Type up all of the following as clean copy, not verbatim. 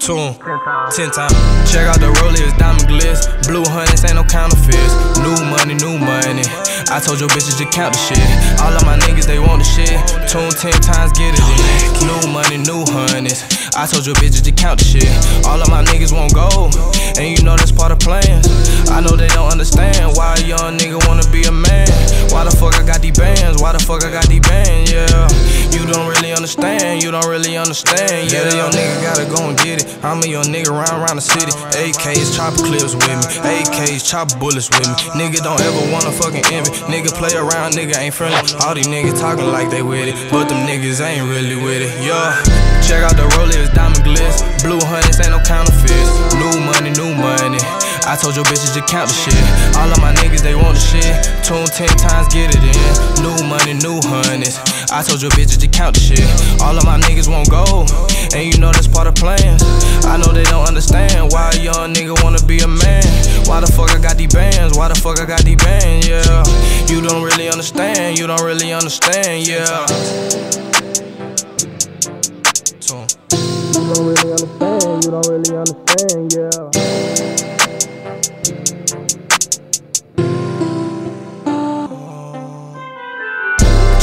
Toon10x. Check out the rollie, it's diamond glitz. Blue hunnids, ain't no counterfeits. New money, new money. I told your bitches to count the shit. All of my niggas, they want the shit. Toon10x, get it in. New money, new hunnids. I told your bitches to count the shit. All of my niggas won't go, and you know that's part of plans. I know they don't understand why a young nigga wanna be a man. Why the fuck I got these bands? Why the fuck I got these bands? Yeah, you don't really understand. You don't really understand. Yeah, your nigga gotta go and get it. I'm a young nigga round the city. AKs chop clips with me. AKs chop bullets with me. Nigga don't ever wanna fucking envy. Nigga play around, nigga ain't friendly. All these niggas talking like they with it, but them niggas ain't really with it. Yeah, check out the rollie, it's diamond glitz. Blue hunnids, ain't no counterfeits. New money, new money. I told your bitches to count the shit. All of my niggas, they want the shit. Toon10x, get it in. New money, new hunnids. I told your bitches to count the shit. All of my niggas won't go, and you know that's part of plans. I know they don't understand why a young nigga wanna be a man. Why the fuck I got these bands? Why the fuck I got these bands? Yeah, you don't really understand. You don't really understand. Yeah, you don't really understand. You don't really understand. Yeah.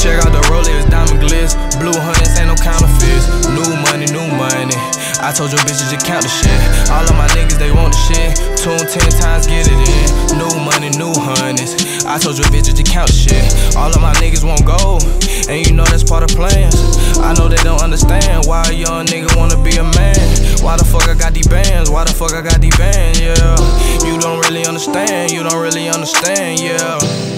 Check out the rollie, it's diamond glitz. Blue hunnids, ain't no counterfeits. New money, new money. I told your bitches to count the shit. All of my niggas, they want the shit. Toon10x, get it in. New money, new hunnids. I told your bitches to count the shit. All of my niggas won't go, and you know that's part of plans. I know they don't understand why a young nigga wanna be a man. Why the fuck I got these bands? Why the fuck I got these bands? Yeah, you don't really understand. You don't really understand. Yeah.